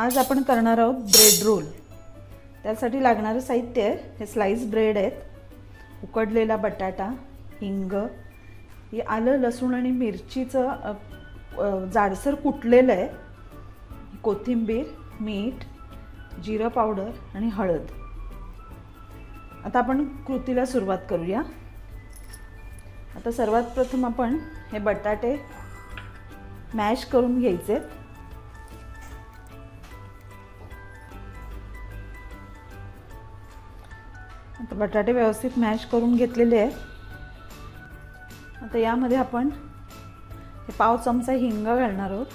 आज आपण करणार आहोत ब्रेड रोल। त्यासाठी लागणारे साहित्य हे स्लाइस ब्रेड आहेत, उकडलेला बटाटा, हिंग, हे आलं, लसूण आणि मिरचीचं जाडसर कुटलेलं आहे, कोथिंबीर, मीठ, जिरा पावडर आणि हळद। आता आपण कृतीला सुरुवात करूया। आता सर्वात प्रथम आपण हे बटाटे मॅश करून घ्यायचे। आता बटाटे व्यवस्थित मॅश करून घेतलेले आहे। आता यामध्ये आपण हे पाव चमचा हिंग घालणार आहोत,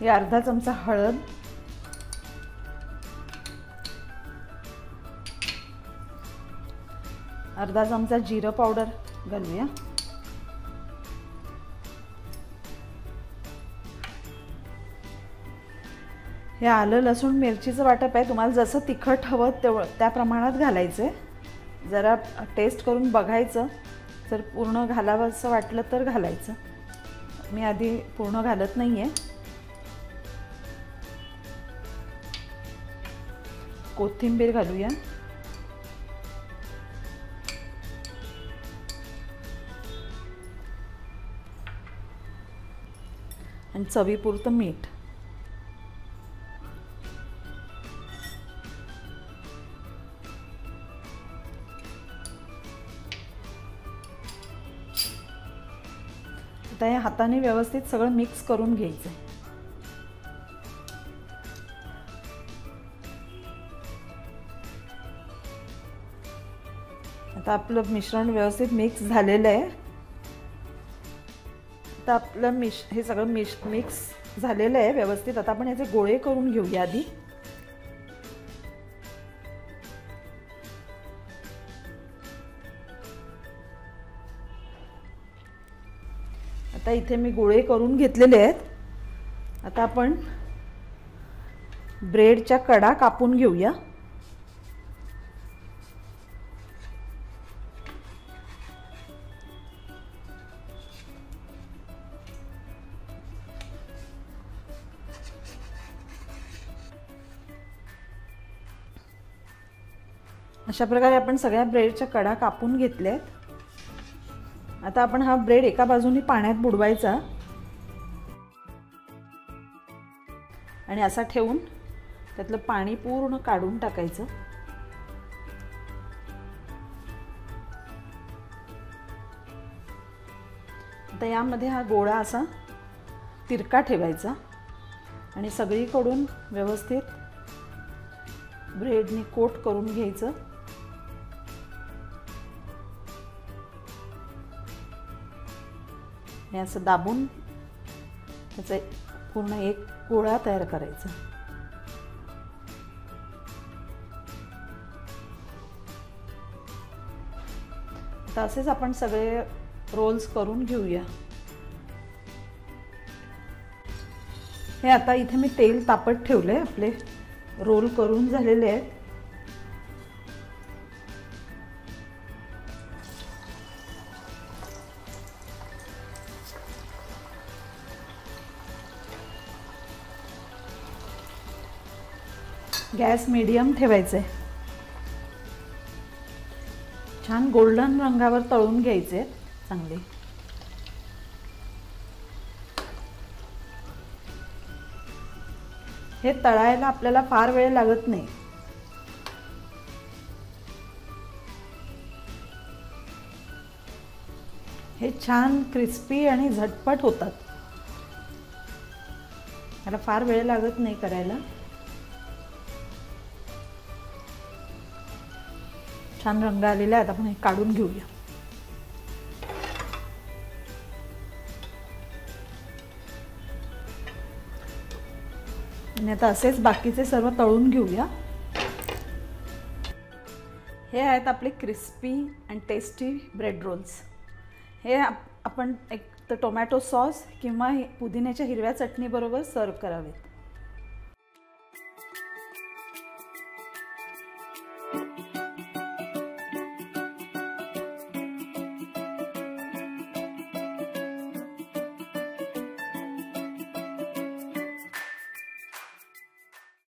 हे अर्धा चमचा हळद, अर्धा चमचा जिरा पावडर घालूया। हे आलं, लसूण, मिरचीचं वाटप आहे, तुम्हाला जसं तिखट हवं त्या प्रमाणात घालायचं। जरा टेस्ट करून बघायचं, जर पूर्ण घालावं असं वाटलं तर घालायचं, मी आधी पूर्ण घालत नाही आहे। कोथिंबीर घालूया, आणि चवीपुरतं मीठ। आता या हाताने व्यवस्थित सगळं मिक्स करून घ्यायचं। आता आपलं मिश्रण व्यवस्थित मिक्स झालेलं आहे। आता आपलं हे सगळं मिक्स झालेलं आहे व्यवस्थित। आता आपण याचे गोळे करून घेऊया आधी। आता इथे मी गोळे करून घेतलेले आहेत। आता आपण ब्रेडच्या कडा कापून घेऊया। अशा प्रकारे आपण सगळ्या ब्रेडच्या कडा कापून घेतल्यात। आता आपण हा ब्रेड एका बाजूने पाण्यात बुडवायचा आणि असा ठेवून त्यातलं पाणी पूर्ण काढून टाकायचं। आता यामध्ये हा गोळा असा तिरका ठेवायचा आणि सगळीकडून व्यवस्थित ब्रेडने कोट करून घ्यायचं। आणि असं दाबून त्याचा पूर्ण एक गोळा तयार करायचा। आता असेच आपण सगळे रोल्स करून घेऊया। हे आता इथे मी तेल तापत ठेवले, आपले रोल करून झालेले आहेत। गॅस मीडियम ठेवायचे, छान गोल्डन रंगावर तळून घ्यायचे चांगले। हे तळायला आपल्याला फार वेळ लागत नाही। हे छान क्रिस्पी आणि झटपट होतात, त्याला फार वेळ लागत नाही करायला। छान रंग आलेला आहे, आपण हे काढून घेऊया। आणि आता असेच बाकीचे सर्व तळून घेऊया। हे आहेत आपले crispy and tasty bread rolls. हे आपण एक तर टोमॅटो सॉस किंवा पुदिन्याच्या हिरव्या चटणीबरोबर सर्व करावेत।